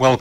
well connected,